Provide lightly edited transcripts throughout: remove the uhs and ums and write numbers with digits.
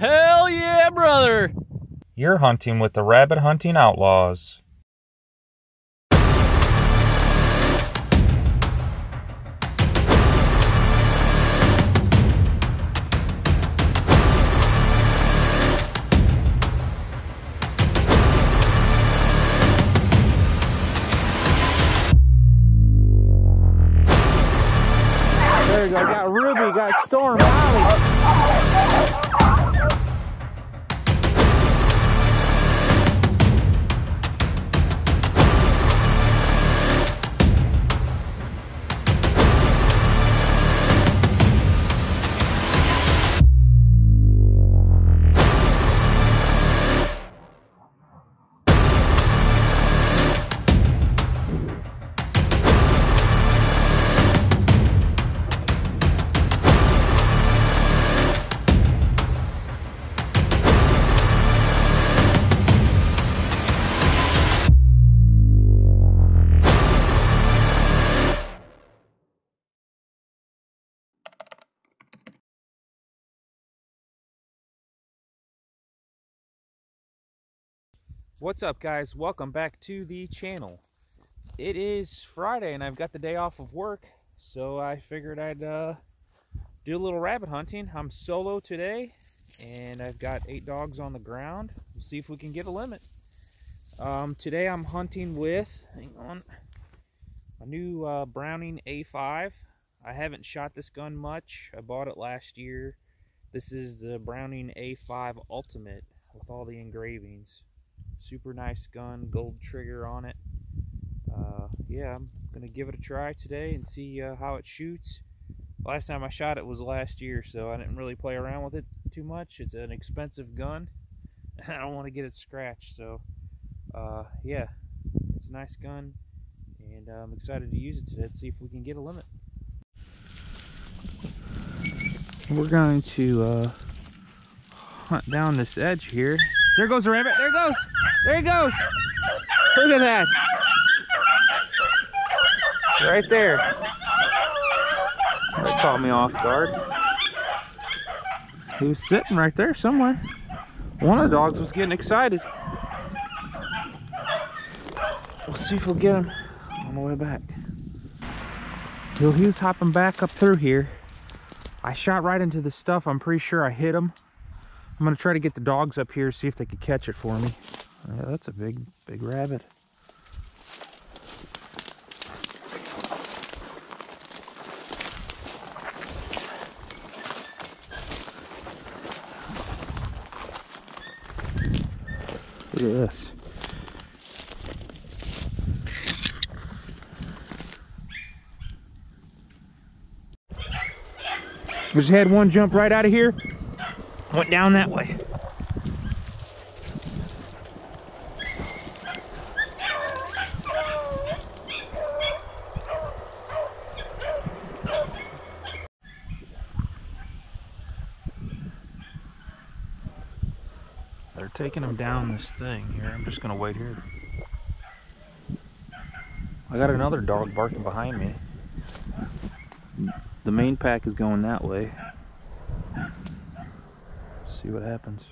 Hell yeah, brother! You're hunting with the Rabbit Hunting Outlaws. There you go, got Ruby, got Storm Holly. What's up, guys? Welcome back to the channel. It is Friday and I've got the day off of work, so I figured I'd do a little rabbit hunting. I'm solo today and I've got 8 dogs on the ground. We'll see if we can get a limit. Today I'm hunting with, hang on, a new Browning A5. I haven't shot this gun much. I bought it last year. This is the Browning A5 Ultimate with all the engravings. Super nice gun, gold trigger on it. Yeah, I'm gonna give it a try today and see how it shoots. Last time I shot it was last year, so I didn't really play around with it too much. It's an expensive gun and I don't want to get it scratched, so yeah, it's a nice gun and I'm excited to use it today. Let's see if we can get a limit. We're going to hunt down this edge here. There goes the rabbit. There it goes. There he goes. Look at that. Right there. That caught me off guard. He was sitting right there somewhere. One of the dogs was getting excited. We'll see if we'll get him on the way back. Yo, he was hopping back up through here. I shot right into the stuff. I'm pretty sure I hit him. I'm gonna try to get the dogs up here, see if they could catch it for me. Yeah, that's a big rabbit. Look at this. We just had one jump right out of here. Went down that way. They're taking them down this thing here. I'm just gonna wait here. I got another dog barking behind me. The main pack is going that way. See what happens.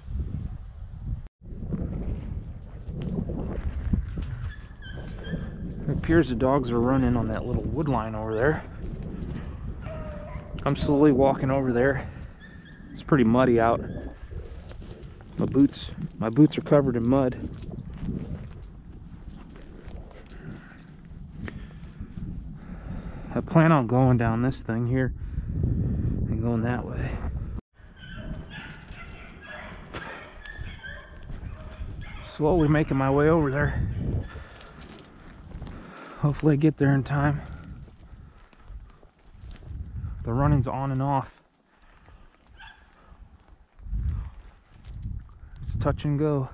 It appears the dogs are running on that little wood line over there. I'm slowly walking over there. It's pretty muddy out. My boots are covered in mud. I plan on going down this thing here and going that way. Slowly making my way over there. Hopefully I get there in time. The running's on and off. It's touch and go.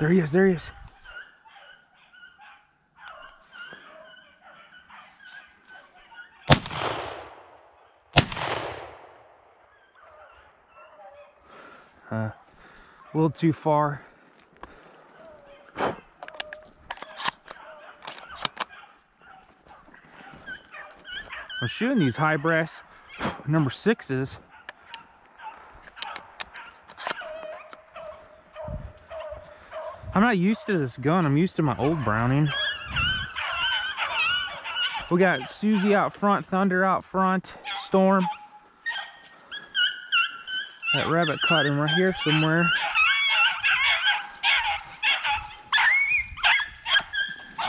There he is, there he is. A little too far. I'm shooting these high brass number 6s. I'm not used to this gun. I'm used to my old Browning. We got Susie out front, Thunder out front, Storm. That rabbit caught him right here somewhere.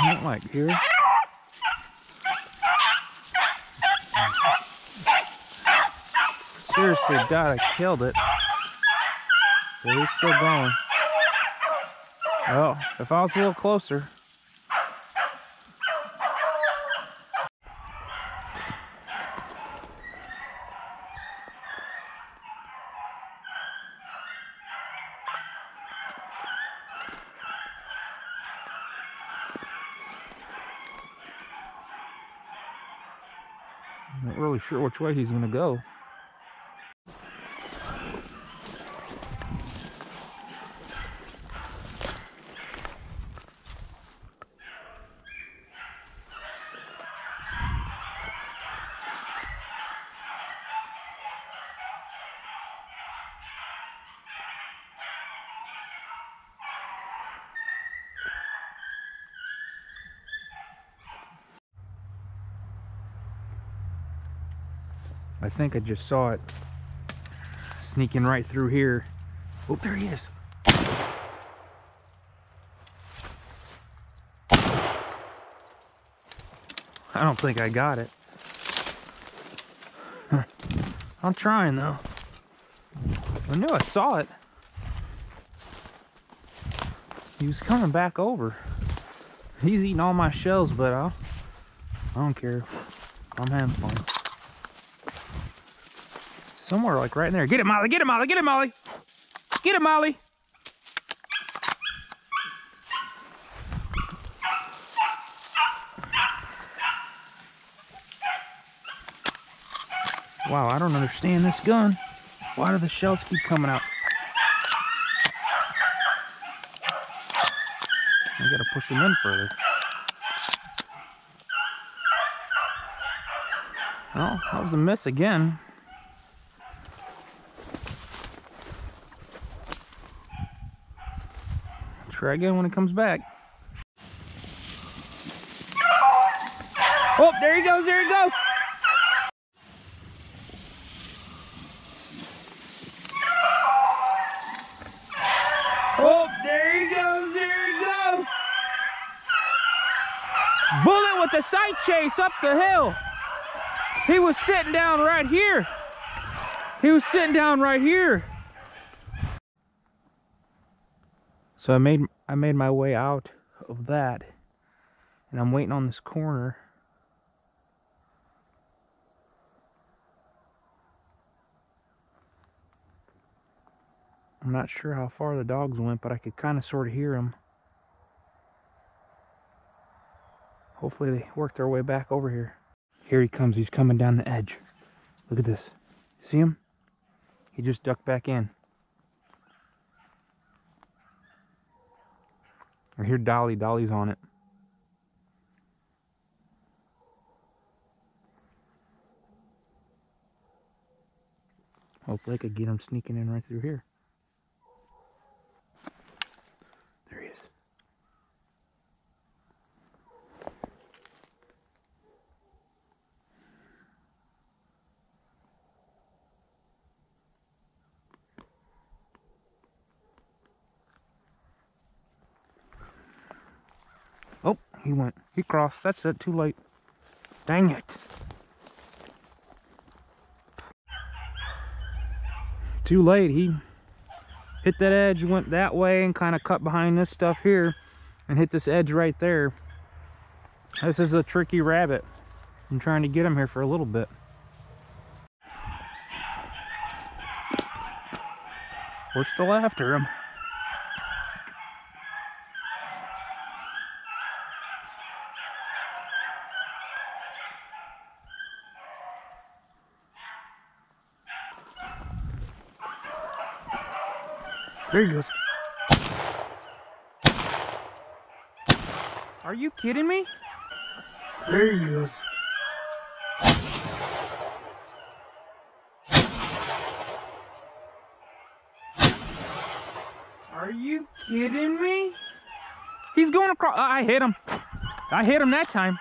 Not like here. Seriously, God, I killed it. But he's still going. Well, if I was a little closer. I'm not really sure which way he's gonna go. I think I just saw it sneaking right through here. Oh, there he is. I don't think I got it. I'm trying though. I knew I saw it. He was coming back over. He's eating all my shells, but I don't care. I'm having fun. Somewhere like right in there. Get it, Molly, get it, Molly, get it, Molly. Get it, Molly. Wow, I don't understand this gun. Why do the shells keep coming out? I gotta push them in further. Well, that was a miss again. Try again when it comes back. Oh, there he goes, there he goes. Oh, there he goes, there he goes. Bullet with the sight chase up the hill. He was sitting down right here. He was sitting down right here. So I made my way out of that, and I'm waiting on this corner. I'm not sure how far the dogs went, but I could kind of sort of hear them. Hopefully they worked their way back over here. Here he comes, he's coming down the edge. Look at this. See him? He just ducked back in. I hear Dolly. Dolly's on it. Hopefully I could get him sneaking in right through here. There he is. He went, he crossed, that's it, too late. Dang it. Too late, he hit that edge, went that way and kind of cut behind this stuff here and hit this edge right there. This is a tricky rabbit. I'm trying to get him here for a little bit. We're still after him. There he goes. Are you kidding me? There he goes. Are you kidding me? He's going across. I hit him. I hit him that time.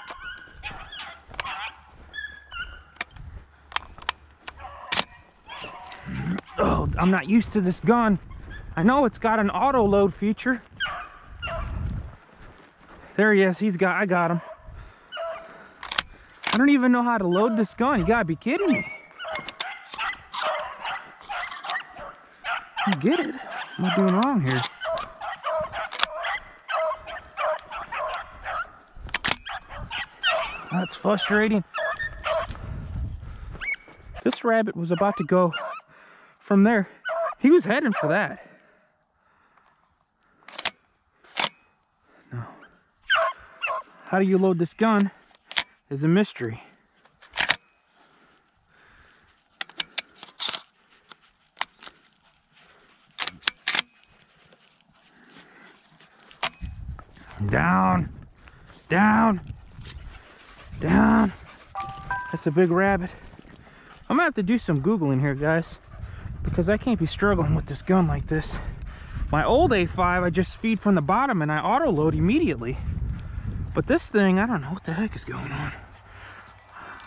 Oh, I'm not used to this gun. I know it's got an auto load feature. There he is. I got him. I don't even know how to load this gun. You gotta be kidding me. You get it. What am I doing wrong here? That's frustrating. This rabbit was about to go from there. He was heading for that. No. How do you load this gun is a mystery. Down, down, down. That's a big rabbit. I'm gonna have to do some Googling here, guys, because I can't be struggling with this gun like this. My old A5, I just feed from the bottom and I auto load immediately. But this thing, I don't know what the heck is going on.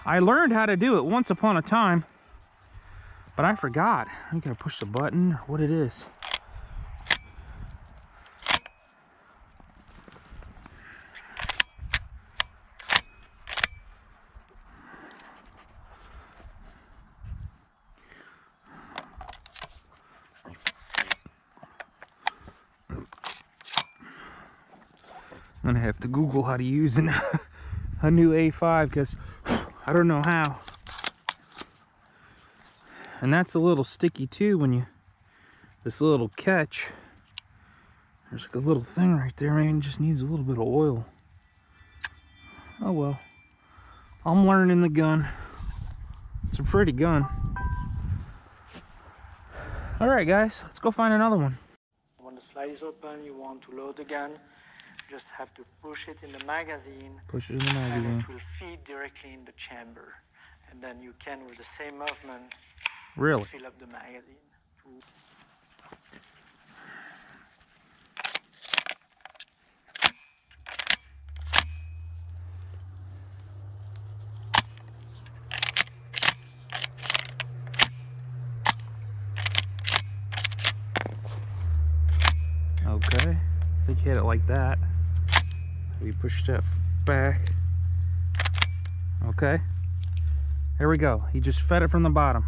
I learned how to do it once upon a time, but I forgot. I'm gonna push the button or what it is. I'm gonna have to Google how to use a new A5 because I don't know how. And that's a little sticky too when you, this little catch. There's like a little thing right there, man. It just needs a little bit of oil. Oh well, I'm learning the gun. It's a pretty gun. All right, guys, let's go find another one. When the slide is open, you want to load the gun. Just have to push it in the magazine. Push it in the magazine. And it will feed directly in the chamber. And then you can, with the same movement, really fill up the magazine. Okay. I think you hit it like that. We push that back. Okay. Here we go. He just fed it from the bottom.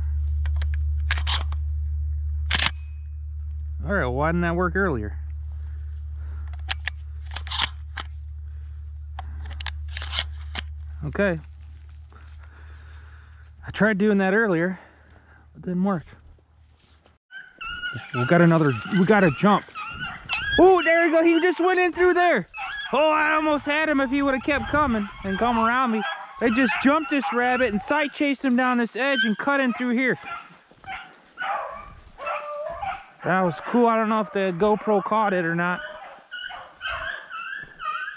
All right, well, why didn't that work earlier? Okay. I tried doing that earlier. It didn't work. We got a jump. Oh, there we go. He just went in through there. Oh, I almost had him if he would have kept coming and come around me. They just jumped this rabbit and sight chased him down this edge and cut in through here. That was cool. I don't know if the GoPro caught it or not.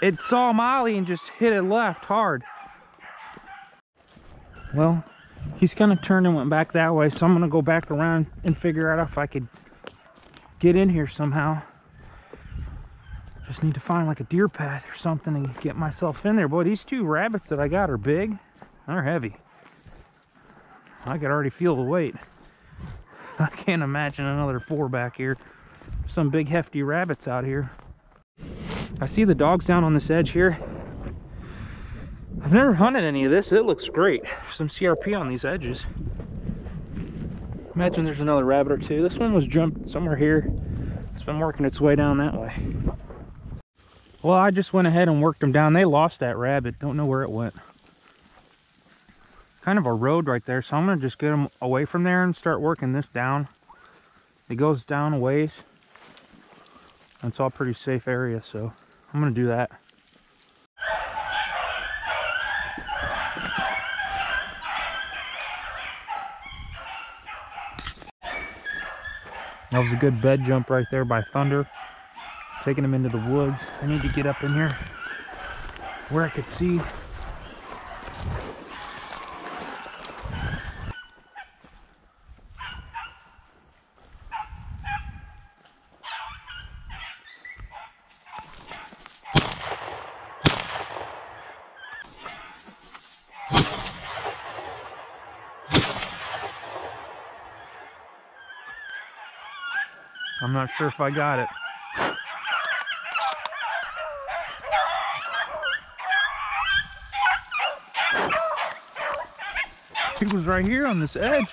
It saw Molly and just hit it left hard. Well, he's kind of turned and went back that way, so I'm going to go back around and figure out if I could get in here somehow. Just need to find like a deer path or something and get myself in there. Boy, these two rabbits that I got are big. They're heavy. I could already feel the weight. I can't imagine another four back here. Some big hefty rabbits out here. I see the dogs down on this edge here. I've never hunted any of this. It looks great. Some CRP on these edges. Imagine there's another rabbit or two. This one was jumped somewhere here. It's been working its way down that way. Well, I just went ahead and worked them down. They lost that rabbit. Don't know where it went. Kind of a road right there, so I'm going to just get them away from there and start working this down. It goes down a ways. And it's all pretty safe area, so I'm going to do that. That was a good bed jump right there by Thunder. Taking him into the woods. I need to get up in here where I could see. I'm not sure if I got it. It was right here on this edge.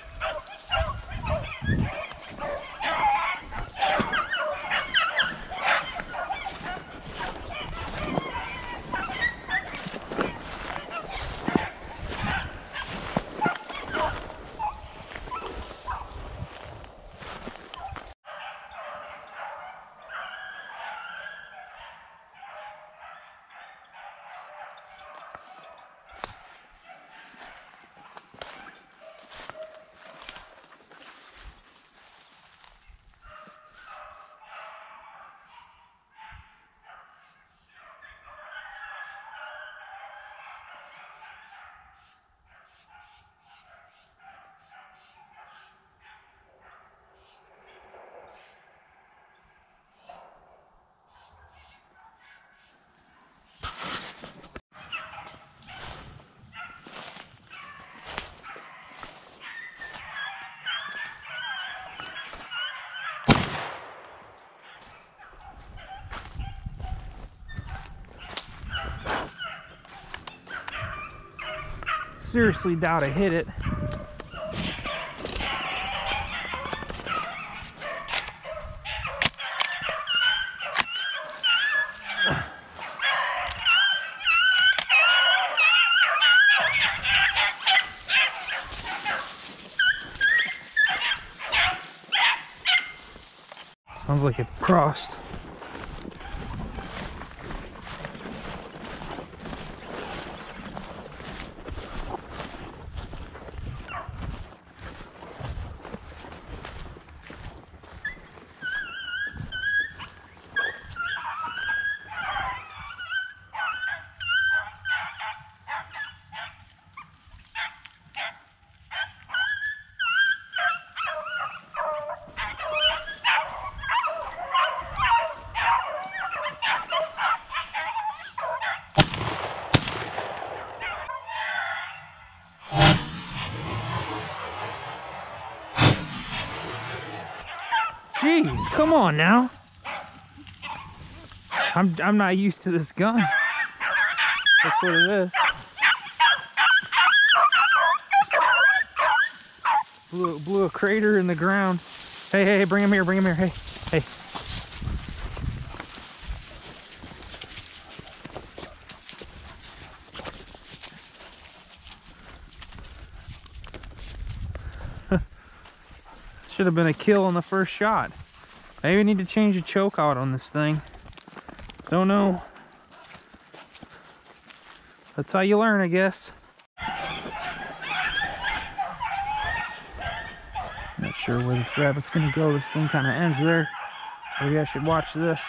Seriously doubt I hit it. Sounds like it crossed. Jeez, come on now. I'm not used to this gun. That's what it is. Blew a crater in the ground. Hey, hey, bring him here, bring him here. Hey, hey. Should have been a kill on the first shot. Maybe I need to change the choke out on this thing. Don't know. That's how you learn, I guess. Not sure where this rabbit's gonna go. This thing kind of ends there. Maybe I should watch this.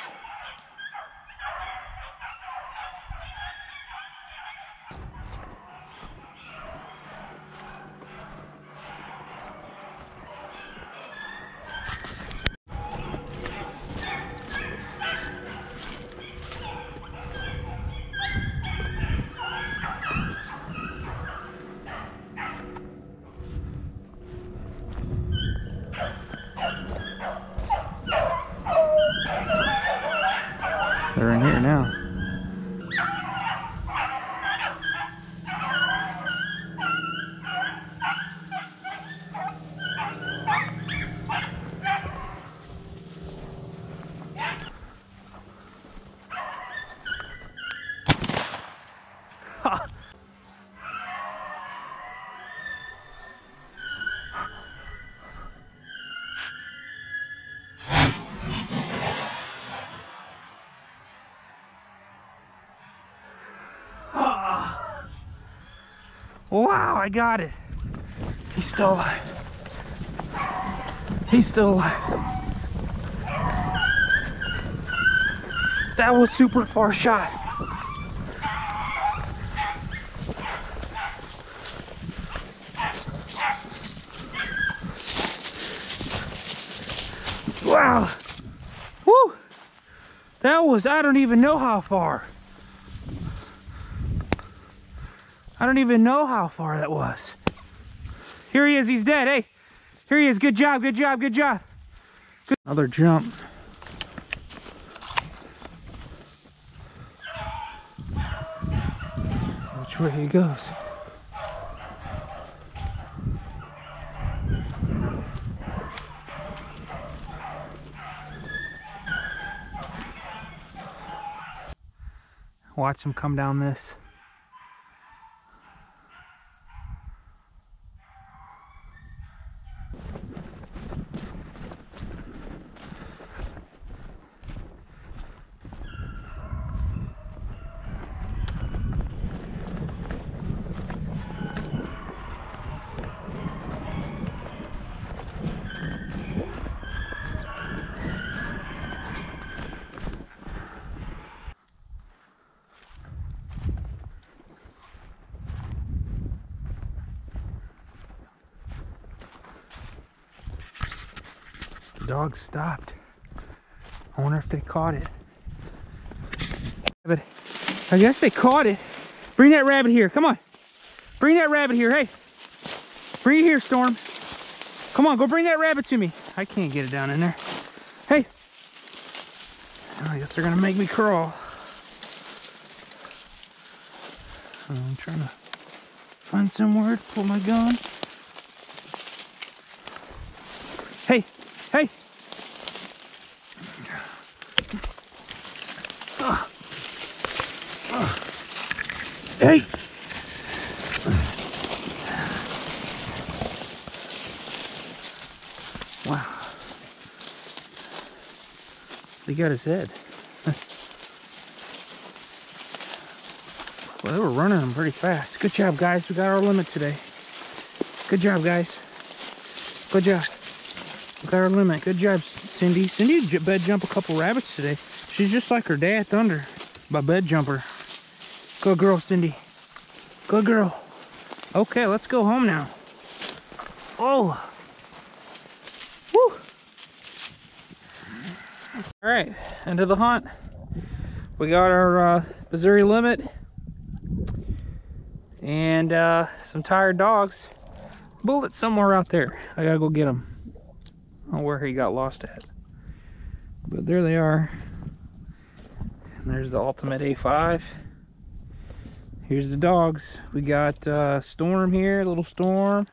They're in here now. Wow, I got it. He's still alive. He's still alive. That was super far shot. Wow. Woo. That was, I don't even know how far. I don't even know how far that was. Here he is, he's dead, hey. Here he is, good job, good job, good job. Another jump. Which way he goes. Watch him come down this. Dog stopped. I wonder if they caught it. Rabbit. I guess they caught it. Bring that rabbit here. Come on. Bring that rabbit here. Hey. Bring it here, Storm. Come on, go bring that rabbit to me. I can't get it down in there. Hey. I guess they're going to make me crawl. I'm trying to find somewhere to pull my gun. Hey. Hey! Hey! Wow. They got his head. Well, they were running him pretty fast. Good job, guys. We got our limit today. Good job, guys. Good job. Got our limit. Good job, Cindy. Cindy bed jumped a couple rabbits today. She's just like her dad, Thunder, by bed jumper. Good girl, Cindy. Good girl. Okay, let's go home now. Oh. Woo. All right, end of the hunt. We got our Missouri limit and some tired dogs. Bullet somewhere out there. I gotta go get them. I don't know where he got lost at, but there they are. And there's the Ultimate A5. Here's the dogs. We got Storm here, little Storm.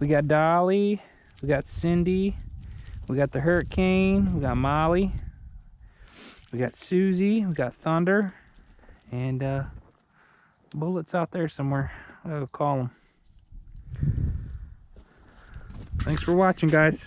We got Dolly. We got Cindy. We got the Hurricane. We got Molly. We got Susie. We got Thunder. And Bullet's out there somewhere. I'll go call him. Thanks for watching, guys.